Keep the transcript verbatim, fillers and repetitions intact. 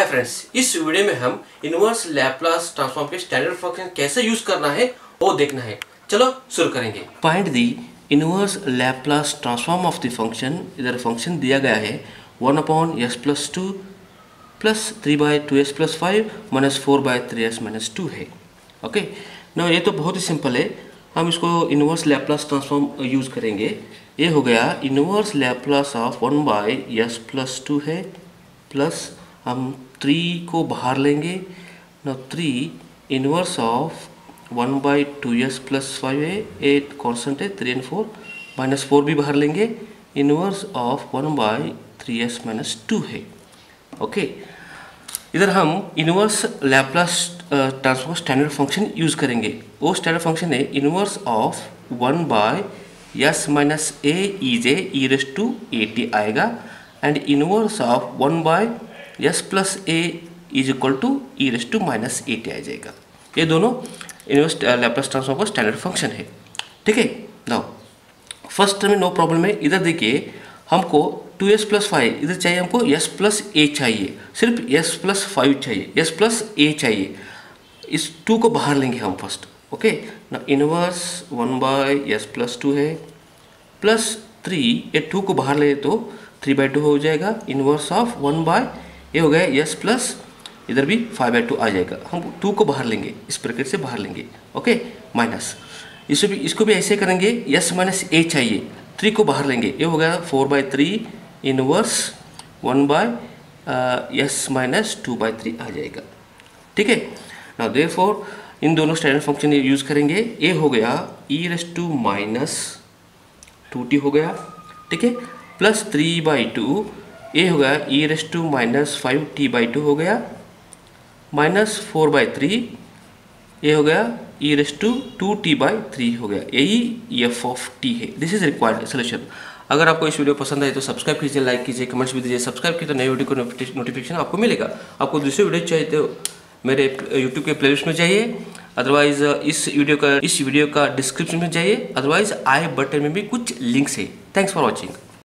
Hi friends, इस video में हम इनवर्स लैपलास ट्रांसफॉर्म के स्टैंडर्ड फंक्शन कैसे यूज करना है वो देखना है। चलो शुरू करेंगे। Find the inverse Laplace transform of the function. इधर फंक्शन दिया गया है one upon s plus two plus three by two s plus five minus four by three s minus two है। ओके ना, ये तो बहुत ही सिंपल है। हम इसको इनवर्स लैपलास ट्रांसफॉर्म यूज करेंगे। ये हो गया inverse Laplace of one by s plus two है, प्लस हम थ्री को बाहर लेंगे ना, three inverse of one by two s plus five है, एट कॉन्स्टेंट है, three and four, minus four भी बाहर लेंगे, inverse of one by three s minus two है। ओके, इधर हम inverse Laplace transform standard function use करेंगे। वो स्टैंडर्ड फंक्शन है inverse of one by s minus A is a e raise to a t आएगा, and inverse of one by s plus a is equal to e raise to minus a t आ जाएगा। ये दोनों inverse Laplace transform का standard function है। ठीक है ना, फर्स्ट में नो प्रॉब्लम है। इधर देखिए, हमको टू एस प्लस फाइव इधर चाहिए, हमको एस प्लस ए चाहिए, सिर्फ एस प्लस फाइव चाहिए, एस प्लस ए चाहिए। इस टू को बाहर लेंगे हम फर्स्ट। ओके ना, inverse one by s plus two है, प्लस थ्री, ये टू को बाहर ले तो थ्री बाई टू हो जाएगा, इनवर्स ऑफ वन बाय ये हो गया एस प्लस, इधर भी फाइव बाई टू आ जाएगा। हम टू को बाहर लेंगे, इस प्रकार से बाहर लेंगे। ओके माइनस, इसको भी इसको भी ऐसे करेंगे, एस माइनस ए चाहिए, थ्री को बाहर लेंगे, ये हो गया four by three inverse one by s minus two by three आ जाएगा। ठीक है ना, देयरफॉर इन दोनों स्टैंडर्ड फंक्शन यूज़ करेंगे। ए हो गया e raise to minus two t हो गया, ठीक है, plus three by two a हो गया e raise to minus five t by two हो गया, minus four by three a हो गया e raise to two t by three हो गया। यही एफ ऑफ टी है। This is required solution. अगर आपको इस वीडियो पसंद आए तो सब्सक्राइब कीजिए, लाइक कीजिए, कमेंट्स भी दीजिए। सब्सक्राइब कीजिए तो नए वीडियो का नोटिफिकेशन आपको मिलेगा। आपको दूसरे वीडियो चाहिए तो मेरे यूट्यूब के प्लेलिस्ट में जाइए, अदरवाइज इस वीडियो का इस वीडियो का डिस्क्रिप्शन में जाइए, अदरवाइज आई बटन में भी कुछ लिंक्स है। Thanks for watching.